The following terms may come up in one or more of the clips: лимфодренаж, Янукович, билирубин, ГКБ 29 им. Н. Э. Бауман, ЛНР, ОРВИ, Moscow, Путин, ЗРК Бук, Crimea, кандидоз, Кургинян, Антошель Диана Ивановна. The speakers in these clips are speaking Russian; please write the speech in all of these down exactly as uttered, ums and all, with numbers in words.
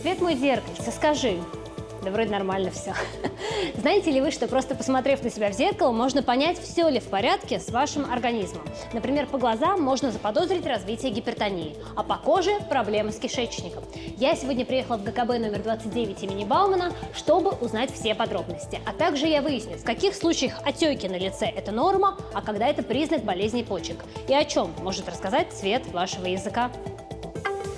Свет мой зеркальце, скажи. Да вроде нормально все. Знаете ли вы, что просто посмотрев на себя в зеркало, можно понять, все ли в порядке с вашим организмом. Например, по глазам можно заподозрить развитие гипертонии, а по коже – проблемы с кишечником. Я сегодня приехала в ГКБ номер двадцать девять имени Баумана, чтобы узнать все подробности. А также я выясню, в каких случаях отеки на лице – это норма, а когда это признак болезни почек. И о чем может рассказать цвет вашего языка.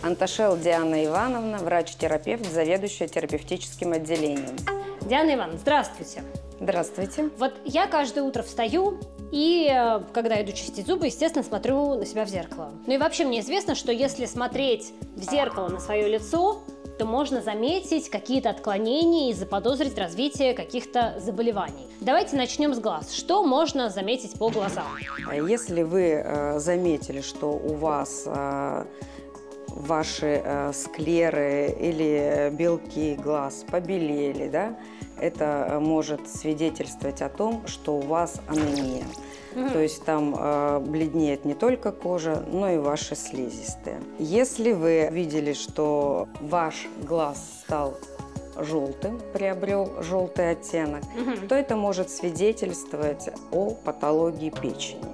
Антошель Диана Ивановна, врач-терапевт, заведующая терапевтическим отделением. Диана Ивановна, здравствуйте. Здравствуйте. Вот я каждое утро встаю и, когда иду чистить зубы, естественно, смотрю на себя в зеркало. Ну и вообще мне известно, что если смотреть в зеркало на свое лицо, то можно заметить какие-то отклонения и заподозрить развитие каких-то заболеваний. Давайте начнем с глаз. Что можно заметить по глазам? Если вы э, заметили, что у вас... Э, ваши э, склеры или белки глаз побелели, да, это может свидетельствовать о том, что у вас анемия. Mm-hmm. То есть там э, бледнеет не только кожа, но и ваши слизистые. Если вы видели, что ваш глаз стал желтым, приобрел желтый оттенок, mm-hmm. то это может свидетельствовать о патологии печени.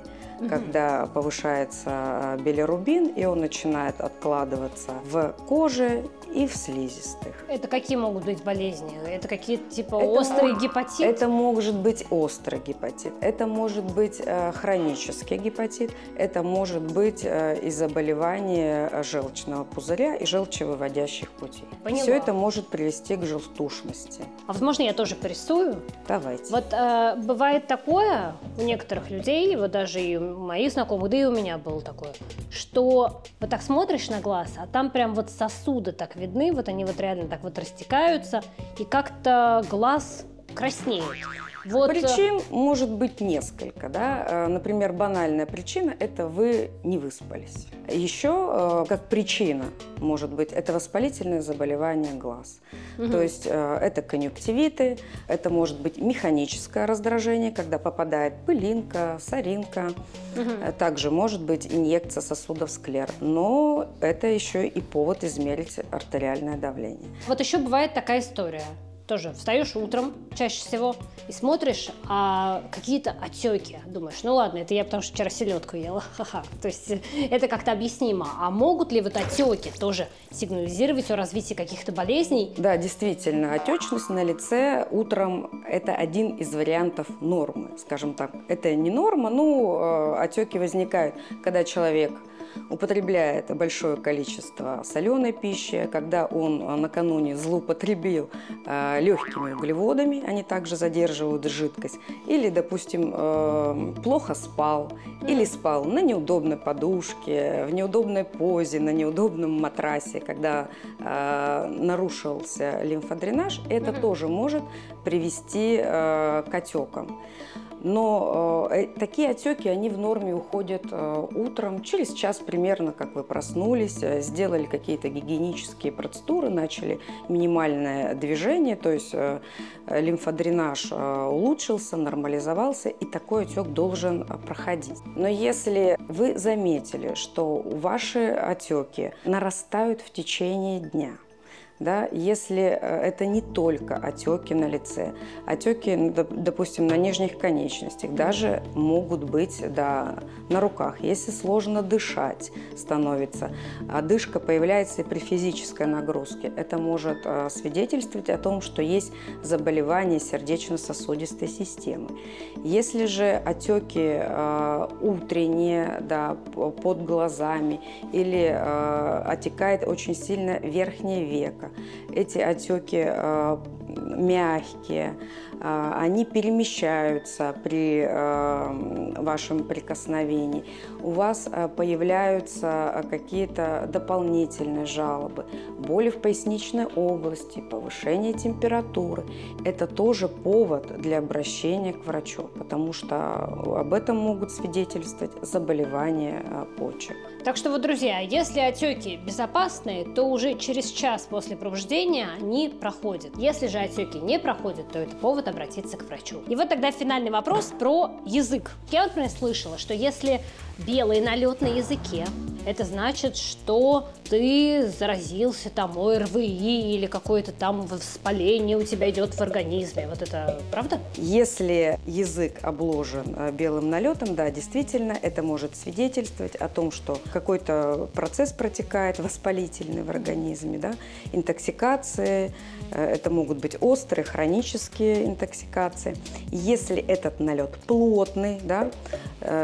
Когда повышается билирубин, и он начинает откладываться в коже и в слизистых. Это какие могут быть болезни? Это какие-то типа это острый мог... гепатит? Это может быть острый гепатит, это может быть э, хронический гепатит, это может быть э, и заболевание желчного пузыря и желчевыводящих путей. Поняла. Все это может привести к желтушности. А возможно, я тоже порисую? Давайте. Вот э, бывает такое у некоторых людей, вот даже и у моих знакомых, да и у меня было такое, что вот так смотришь на глаз, а там прям вот сосуды так видны, вот они вот реально так вот растекаются, и как-то глаз краснеет. Вот. Причин может быть несколько, да? Например, банальная причина – это вы не выспались. Еще как причина может быть это воспалительное заболевание глаз. Угу. То есть это конъюнктивиты, это может быть механическое раздражение, когда попадает пылинка, соринка. Угу. Также может быть инъекция сосудов склер. Но это еще и повод измерить артериальное давление. Вот еще бывает такая история. Тоже встаешь утром чаще всего и смотришь, а какие-то отеки. Думаешь, ну ладно, это я потому что вчера селедку ела, ха-ха. То есть это как-то объяснимо. А могут ли вот отеки тоже сигнализировать о развитии каких-то болезней? Да, действительно, отечность на лице утром – это один из вариантов нормы, скажем так. Это не норма, но отеки возникают, когда человек употребляет большое количество соленой пищи, когда он накануне злоупотребил э, легкими углеводами, они также задерживают жидкость, или, допустим, э, плохо спал, или спал на неудобной подушке, в неудобной позе, на неудобном матрасе, когда э, нарушился лимфодренаж, это mm-hmm. тоже может привести э, к отекам. Но э, такие отеки, они в норме уходят э, утром, через час примерно, как вы проснулись, э, сделали какие-то гигиенические процедуры, начали минимальное движение, то есть э, лимфодренаж э, улучшился, нормализовался, и такой отек должен э, проходить. Но если вы заметили, что ваши отеки нарастают в течение дня, да, если это не только отеки на лице, отеки, допустим, на нижних конечностях, даже могут быть, да, на руках, если сложно дышать становится, одышка появляется и при физической нагрузке, это может свидетельствовать о том, что есть заболевание сердечно-сосудистой системы. Если же отеки э, утренние, да, под глазами, или э, отекает очень сильно верхнее веко, эти отеки э, мягкие, э, они перемещаются при э, вашем прикосновении. У вас э, появляются какие-то дополнительные жалобы, боли в поясничной области, повышение температуры. Это тоже повод для обращения к врачу, потому что об этом могут свидетельствовать заболевания э, почек. Так что вот, друзья, если отеки безопасные, то уже через час после пробуждения они проходят. Если же отеки не проходят, то это повод обратиться к врачу. И вот тогда финальный вопрос про язык. Я, например, слышала, что если белый налет на языке, это значит, что ты заразился там ОРВИ или какое-то там воспаление у тебя идет в организме. Вот это правда? Если язык обложен белым налетом, да, действительно, это может свидетельствовать о том, что какой-то процесс протекает воспалительный в организме, да, интоксикации, это могут быть острые, хронические интоксикации. Если этот налет плотный, да,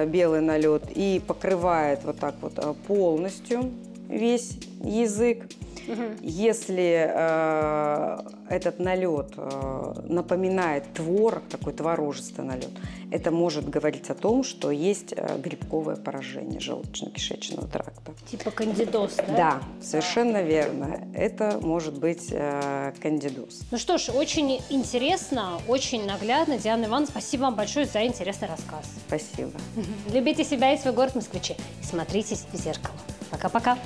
белый налет, и покрывает вот так вот полностью весь язык, угу. Если э, этот налет э, напоминает творог, такой творожистый налет, это может говорить о том, что есть э, грибковое поражение желудочно-кишечного тракта. Типа кандидоз, да? Да, совершенно да. верно. Это может быть э, кандидоз. Ну что ж, очень интересно, очень наглядно. Диана Ивановна, спасибо вам большое за интересный рассказ. Спасибо. Любите себя и свой город, москвичи. И смотритесь в зеркало. Пока-пока.